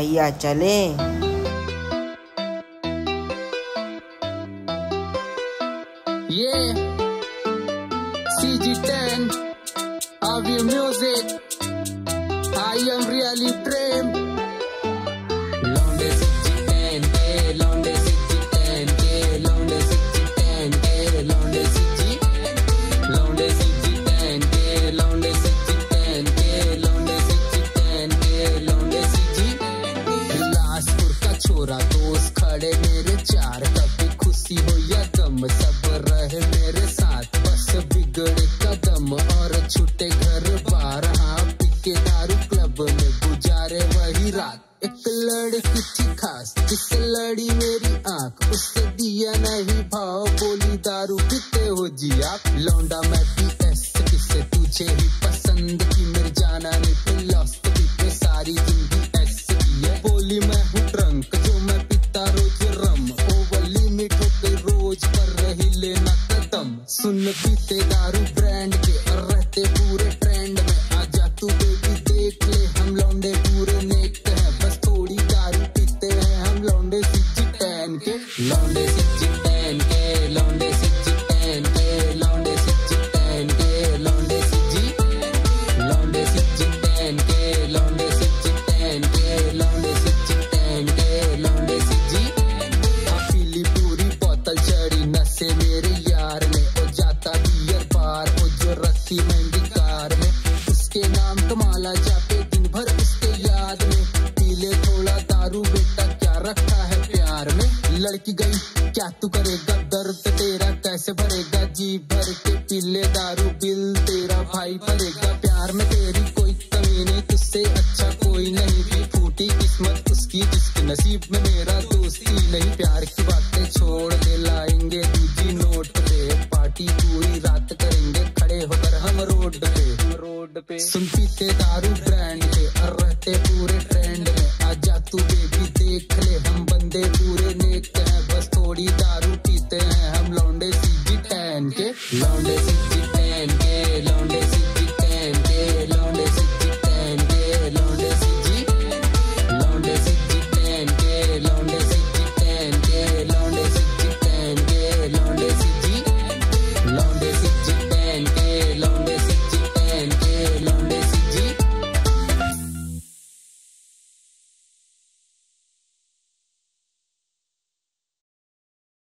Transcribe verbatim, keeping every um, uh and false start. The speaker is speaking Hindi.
भैया चलें। ये C G ten of your music, I am really prem Bilaspur का छोरा दोस्त खड़े मेरे चार, कभी खुशी हो या गम सब रहे मेरे साथ। बस बिगड़े कदम और छूटे घर बार, हाँ पीके दारू क्लब में गुजारे वही रात। एक लड़की थी खास जिससे लड़ी मेरी आँख, उससे दिया नहीं भाव बोली दारू पीते हो जी आप। लौंडा मैं पी एस किसे तुझे ही पसंद की, मेरे जाना नहीं फिलॉसफी पे सारी जिंदगी एस की है। बोली मैं हूँ ड्रंक जो मैं पीता रोज रम, ओवर लिमिट होके रोज पर रही लेना कदम। सुन पीते दारू ब्रांड के और रहते पूरे ट्रेंड में, आजा तू बेबी देख ले हम लौंडे पूरे नेक हैं। बस थोड़ी दारू पीते हैं हम लौंडे सी जी टेन के, लौंडे सी जी टेन के, लौंडे सी जी टेन के, लौंडे सी जी टेन के, लौंडे सी जी, लौंडे सी जी टेन के, लौंडे सी जी टेन के, लौंडे सी जी टेन के, लौंडे सी जी। पीली पूरी बोतल चढ़ी नशे मेरे यार में, और जाता बियर बार वो जो रखी महंगी कार में। उसके नाम कमाला जाते दिन भर उसके याद में, पीले थोड़ा दारू बेटा क्या रखा है प्यार में। लड़की गई क्या तू करेगा, दर्द तेरा कैसे भरेगा, जी भर के पीले दारू बिल तेरा भाई भरेगा। प्यार में तेरी कोई कमी नहीं, तुझसे अच्छा कोई नहीं भी, फूटी किस्मत उसकी जिसके नसीब में मेरा दोस्ती नहीं। प्यार की बातें छोड़ दे लाएंगे दूजी नोट पे, पार्टी पूरी रात करेंगे खड़े होकर हम रोड पे। सुन पीते दारू ब्रांड के और रहते पूरे ट्रेंड में, आजा तू बेबी देख ले हम बंदे पूरे नेक हैं। बस थोड़ी दारू पीते हैं हम लौंडे सी जी टेन के, लौंडे सी जी।